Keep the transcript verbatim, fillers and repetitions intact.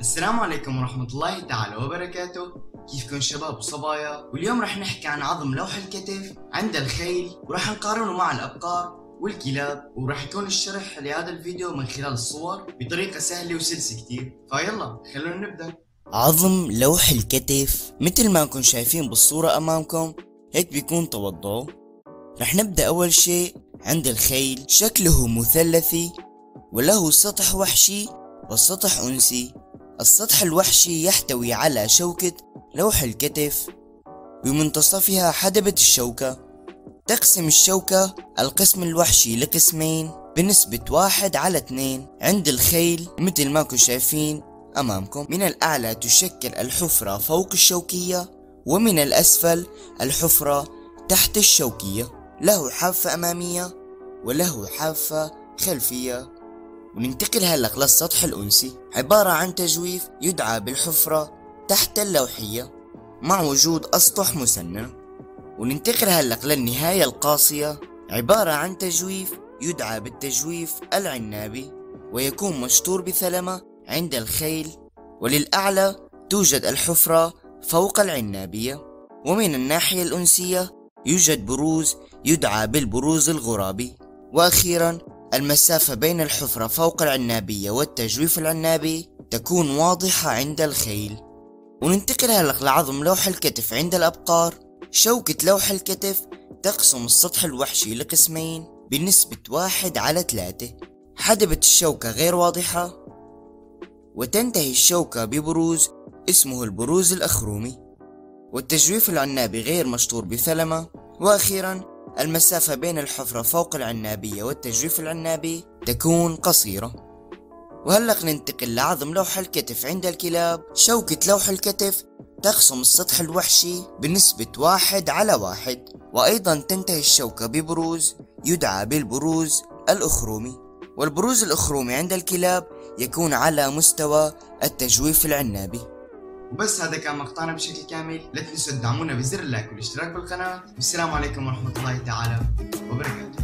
السلام عليكم ورحمة الله تعالى وبركاته. كيفكن شباب وصبايا؟ واليوم رح نحكي عن عظم لوح الكتف عند الخيل، ورح نقارنه مع الأبقار والكلاب، ورح يكون الشرح لهذا الفيديو من خلال الصور بطريقة سهلة وسلسة كتير. فيلا خلونا نبدأ. عظم لوح الكتف مثل ما انكم شايفين بالصورة أمامكم هيك بيكون توضعه. رح نبدأ أول شيء عند الخيل. شكله مثلثي وله سطح وحشي وسطح أنسي. السطح الوحشي يحتوي على شوكة لوح الكتف بمنتصفها حدبة الشوكة. تقسم الشوكة القسم الوحشي لقسمين بنسبة واحد على اثنين عند الخيل مثل ما كنتم شايفين أمامكم. من الأعلى تشكل الحفرة فوق الشوكية، ومن الأسفل الحفرة تحت الشوكية. له حافة أمامية وله حافة خلفية. وننتقل هلأ للسطح الأنسي، عبارة عن تجويف يدعى بالحفرة تحت اللوحية مع وجود أسطح مسنة. وننتقل هلأ للنهاية القاسية، عبارة عن تجويف يدعى بالتجويف العنابي ويكون مشطور بثلمة عند الخيل. وللأعلى توجد الحفرة فوق العنابية. ومن الناحية الأنسية يوجد بروز يدعى بالبروز الغرابي. وأخيرا المسافة بين الحفرة فوق العنابية والتجويف العنابي تكون واضحة عند الخيل. وننتقل هلأ لعظم لوح الكتف عند الأبقار. شوكة لوح الكتف تقسم السطح الوحشي لقسمين بنسبة واحد على ثلاثة. حدبة الشوكة غير واضحة، وتنتهي الشوكة ببروز اسمه البروز الأخرومي، والتجويف العنابي غير مشطور بثلمة. وأخيرا المسافة بين الحفرة فوق العنابية والتجويف العنابي تكون قصيرة. وهلق ننتقل لعظم لوح الكتف عند الكلاب. شوكة لوح الكتف تقسم السطح الوحشي بنسبة واحد على واحد، وأيضا تنتهي الشوكة ببروز يدعى بالبروز الأخرومي. والبروز الأخرومي عند الكلاب يكون على مستوى التجويف العنابي. وبس هذا كان مقطعنا بشكل كامل. لا تنسوا تدعمونا بزر اللايك والاشتراك بالقناة. والسلام عليكم ورحمة الله تعالى وبركاته.